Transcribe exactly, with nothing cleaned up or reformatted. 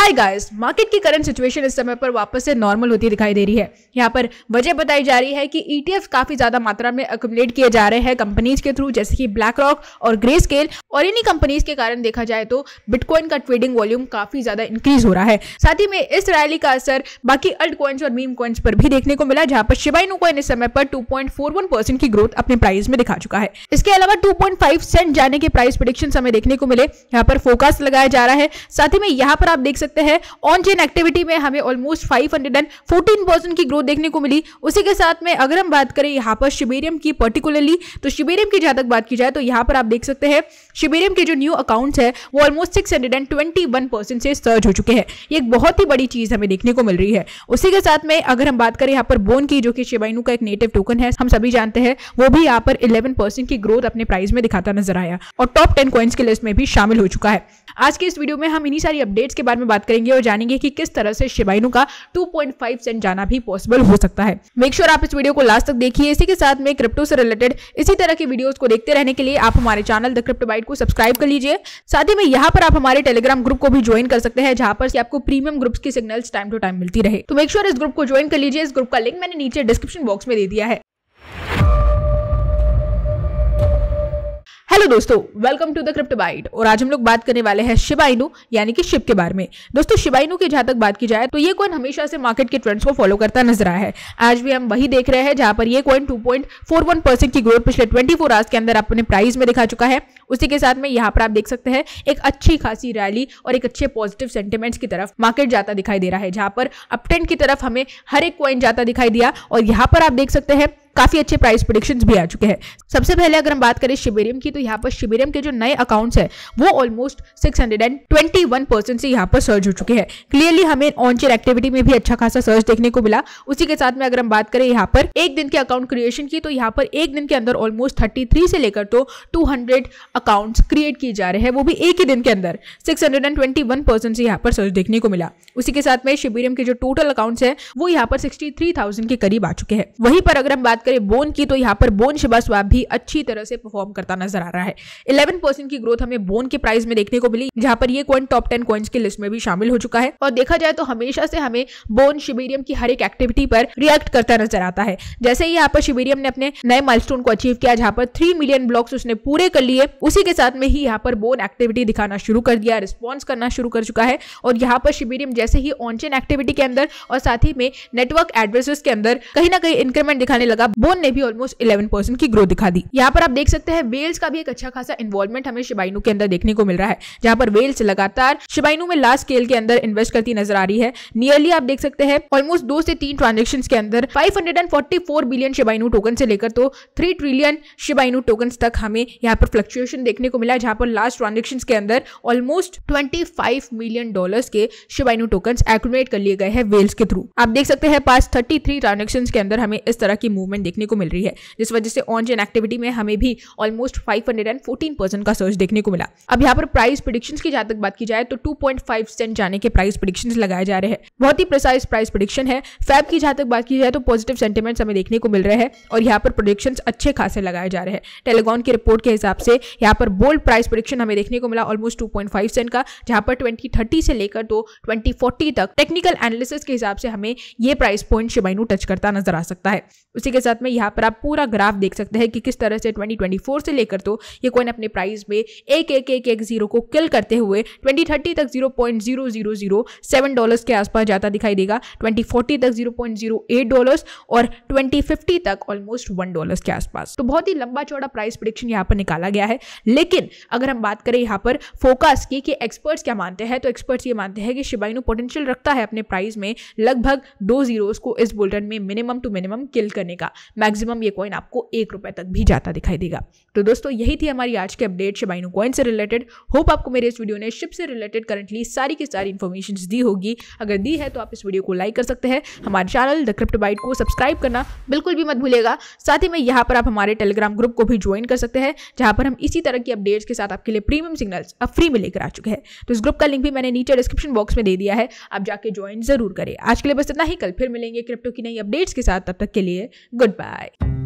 हाय guys, market की current situation इस समय पर वापस से नॉर्मल होती दिखाई दे रही है। यहाँ पर वजह बताई जा रही है कि ईटीएफ काफी ज्यादा मात्रा में अक्यूमुलेट किए जा रहे हैं कंपनीज के थ्रू, जैसे कि ब्लैक रॉक और ग्रे स्केल, और इन्हीं कंपनीज के कारण देखा जाए तो बिटकॉइन का ट्रेडिंग वॉल्यूम काफी ज्यादा इंक्रीज हो रहा है। साथ ही में इस रैली का असर बाकी अल्ट कॉइंस और मीम कॉइंस पर भी देखने को मिला, जहां पर शिबा इनु कॉइन इस समय पर two point four one percent की ग्रोथ अपने प्राइस में दिखा चुका है। इसके अलावा टू पॉइंट फाइव सेंट जाने के प्राइस प्रेडिक्शन हमें देखने को मिले, यहाँ पर फोकस लगाया जा रहा है। साथ ही में यहाँ पर आप देख सकते हैं ऑन चेन एक्टिविटी में हमें almost five hundred fourteen percent की ग्रोथ देखने को मिली। उसी के साथ में अगर हम बात करें यहाँ पर शिबेरियम की पर्टिकुलरली, तो शिबेरियम की जहां तक बात की जाए तो यहाँ पर आप देख सकते हैं शिबेरियम के जो न्यू अकाउंट्स है वो almost six hundred twenty one percent से सर्ज हो चुके हैं। ये एक बहुत ही बड़ी चीज हमें देखने को मिल रही है। उसी के साथ में अगर हम बात करें यहाँ पर बोन की, जो कि शिबा इनु का एक नेटिव टोकन है, हम सभी जानते हैं, वो भी यहाँ पर इलेवन परसेंट की ग्रोथ अपने प्राइस में दिखाता नजर आया और टॉप टेन कॉइंस की लिस्ट में भी शामिल हो चुका है। आज के इस वीडियो में हम इन्हीं सारी अपडेट्स के बारे में बात करेंगे और जानेंगे कि किस तरह से शिबा इनु का टू पॉइंट फाइव सेंट जाना भी पॉसिबल हो सकता है। मेक श्योर आप इस वीडियो को लास्ट तक देखिए। इसी के साथ में क्रिप्टो से रिलेटेड इसी तरह की वीडियोस को देखते रहने के लिए आप हमारे चैनल द क्रिप्टो बाइट को सब्सक्राइब कर लीजिए। साथ ही में यहाँ पर आप हमारे टेलीग्राम ग्रुप को भी ज्वाइन कर सकते हैं, जहां पर आपको प्रीमियम ग्रुप्स की सिग्नल्स टाइम टू टाइम मिलती रहे। तो मेक श्योर इस ग्रुप को ज्वाइन कर लीजिए। इस ग्रुप का लिंक मैंने नीचे डिस्क्रिप्शन बॉक्स में दे दिया है। हेलो दोस्तों, welcome to the crypto bite. और आज हम लोग बात करने वाले हैं शिबा इनु यानी कि शिब के बारे में। दोस्तों, शिबा इनु की जहां तक बात की जाए तो ये कॉइन हमेशा से मार्केट के ट्रेंड्स को फॉलो करता नजर आया है। आज भी हम वही देख रहे हैं, जहां पर ये coin two point four one percent की ग्रोथ पिछले ट्वेंटी फोर आवर्स के अंदर अपने प्राइस में दिखा चुका है। उसी के साथ में यहाँ पर आप देख सकते हैं एक अच्छी खासी रैली और एक अच्छे पॉजिटिव सेंटिमेंट्स की तरफ मार्केट जाता दिखाई दे रहा है, जहां पर अपट्रेंड की तरफ हमें हर एक कॉइन जाता दिखाई दिया। और यहाँ पर आप देख सकते हैं काफी अच्छे प्राइस प्रेडिक्शंस भी आ चुके हैं। सबसे पहले अगर हम बात करें शिबेरियम की, तो यहाँ पर शिबेरियम के जो नए अकाउंट्स है वो almost six hundred twenty one percent से यहाँ पर सर्ज हो चुके हैं। क्लियरली हमें ऑन चेन एक्टिविटी में भी अच्छा खासा सर्ज देखने को मिला। उसी के साथ में अगर हम बात करें यहाँ पर एक दिन के अकाउंट क्रिएशन की, तो यहाँ पर एक दिन के अंदर ऑलमोस्ट थर्टी थ्री से लेकर तो टू हंड्रेड अकाउंट्स क्रिएट किए जा रहे हैं, वो भी एक ही दिन के अंदर six hundred and twenty one percent से यहाँ पर सर्ज देखने को मिला। उसी के साथ में शिबेरियम के जो टोटल अकाउंट्स है वो यहाँ पर सिक्सटी थ्री थाउजेंड के करीब आ चुके हैं। वहीं पर अगर हम बात करें बोन की, तो यहाँ पर बोन शिबा स्वाप भी अच्छी तरह से परफॉर्म करता नजर आ रहा है। इलेवन परसेंट की ग्रोथ हमें बोन के प्राइस में देखने को मिली, जहां पर ये कॉइन टॉप टेन कॉइंस की लिस्ट में भी शामिल हो चुका है। और देखा जाए तो हमेशा से हमें बोन शिबेरियम की हर एक एक्टिविटी पर रिएक्ट करता नजर आता है। जैसे ही यहाँ पर शिबेरियम ने अपने नए माइलस्टोन को अचीव किया, जहां पर थ्री मिलियन ब्लॉक्स उसने पूरे कर लिए, उसी के साथ में ही यहाँ पर बोन एक्टिविटी दिखाना शुरू कर दिया, रिस्पॉन्स करना शुरू कर चुका है। और यहाँ पर शिबेरियम जैसे ही ऑन चेन एक्टिविटी के अंदर और साथ ही में नेटवर्क एड्रेसेस के अंदर कहीं ना कहीं इंक्रीमेंट दिखाने लगा, बोन ने भी ऑलमोस्ट इलेवन परसेंट की ग्रोथ दिखा दी। यहाँ पर आप देख सकते हैं वेल्स का भी एक अच्छा खासा इन्वॉल्वमेंट हमें शिबा इनु के अंदर देखने को मिल रहा है, जहां पर वेल्स लगातार शिबा इनु में लार्ज स्केल के अंदर इन्वेस्ट करती नजर आ रही है। नियरली आप देख सकते हैं ऑलमोस्ट दो से तीन ट्रांजैक्शंस के अंदर five hundred forty four billion Shiba Inu token से लेकर तो three trillion Shiba Inu token तक हमें यहाँ पर फ्लक्चुएशन देखने को मिला, जहां पर लास्ट ट्रांजेक्शन के अंदर almost twenty five million dollar के शिबा इनु टोकन एक्यूमुलेट कर लिए गए हैं वेल्स के थ्रू। आप देख सकते हैं पास थर्टी थ्री ट्रांजेक्शन के अंदर हमें इस तरह की मूवमेंट देखने को मिल रही है, जिस वजह से ऑन चेन एक्टिविटी में हमें भी almost five hundred fourteen percent का सर्ज देखने को मिला। अब यहाँ पर प्राइस प्रेडिक्शंस की जहाँ तक बात की जाए तो टू पॉइंट फाइव सेंट जाने के प्राइस प्रेडिक्शंस लगाए जा रहे हैं। बहुत ही प्रिसाइज प्राइस प्रेडिक्शन है। फैब की जहाँ तक बात की जाए तो पॉजिटिव सेंटिमेंट्स हमें देखने को मिल रहे हैं और यहाँ पर प्रेडिक्शंस अच्छे खासे लगाए जा रहे हैं। टेलीग्राम की रिपोर्ट के हिसाब से यहाँ पर बोल्ड प्राइस प्रेडिक्शन हमें देखने को मिला almost two point five cent का, जहाँ पर ट्वेंटी थर्टी से लेकर तो ट्वेंटी फोर्टी तक टेक्निकल एनालिसिस के हिसाब से हमें ये price point Shiba Inu touch करता नजर आ सकता है। उसी के साथ में यहाँ पर आप पूरा ग्राफ देख सकते हैं कि किस तरह से ट्वेंटी ट्वेंटी फोर से लेकर तो ये कॉइन अपने प्राइस में एक एक एक एक जीरो को किल करते हुए ट्वेंटी थर्टी तक zero point zero zero zero seven dollars के आसपास जाता दिखाई देगा, ट्वेंटी फोर्टी तक zero point zero eight dollars और ट्वेंटी फिफ्टी तक ऑलमोस्ट वन डॉलर्स के आसपास। तो बहुत ही लंबा चौड़ा प्राइस प्रेडिक्शन यहाँ पर निकाला गया है। लेकिन अगर हम बात करें यहाँ पर फोकस की कि एक्सपर्ट्स क्या मानते हैं, तो एक्सपर्ट्स ये मानते हैं कि शिबा इनु पोटेंशियल रखता है अपने प्राइस में लगभग दो जीरोस को इस बुलरन में मिनिमम टू मिनिमम किल करने का। मैक्सिमम ये कॉइन आपको एक रुपए तक भी जाता दिखाई देगा। तो दोस्तों, यही थी हमारी आज की अपडेट शिबा इनु कॉइन से रिलेटेड। होप आपको मेरे इस वीडियो ने शिप से रिलेटेड करंटली सारी की सारी इन्फॉर्मेशंस दी होगी। अगर दी है तो आप इस वीडियो को लाइक कर सकते हैं, हमारे चैनल द क्रिप्टो बाइट को सब्सक्राइब करना बिल्कुल भी मत भूलिएगा। साथ ही में यहाँ पर आप हमारे टेलीग्राम ग्रुप को भी ज्वाइन कर सकते हैं, जहाँ पर हम इसी तरह की अपडेट्स के साथ आपके लिए प्रीमियम सिग्नल्स अब फ्री में लेकर आ चुके हैं। तो इस ग्रुप का लिंक भी मैंने नीचे डिस्क्रिप्शन बॉक्स में दे दिया है, आप जाके ज्वाइन जरूर करें। आज के लिए बस इतना ही, कल फिर मिलेंगे क्रिप्टो की नई अपडेट्स के साथ। तब तक के लिए गुड बाय।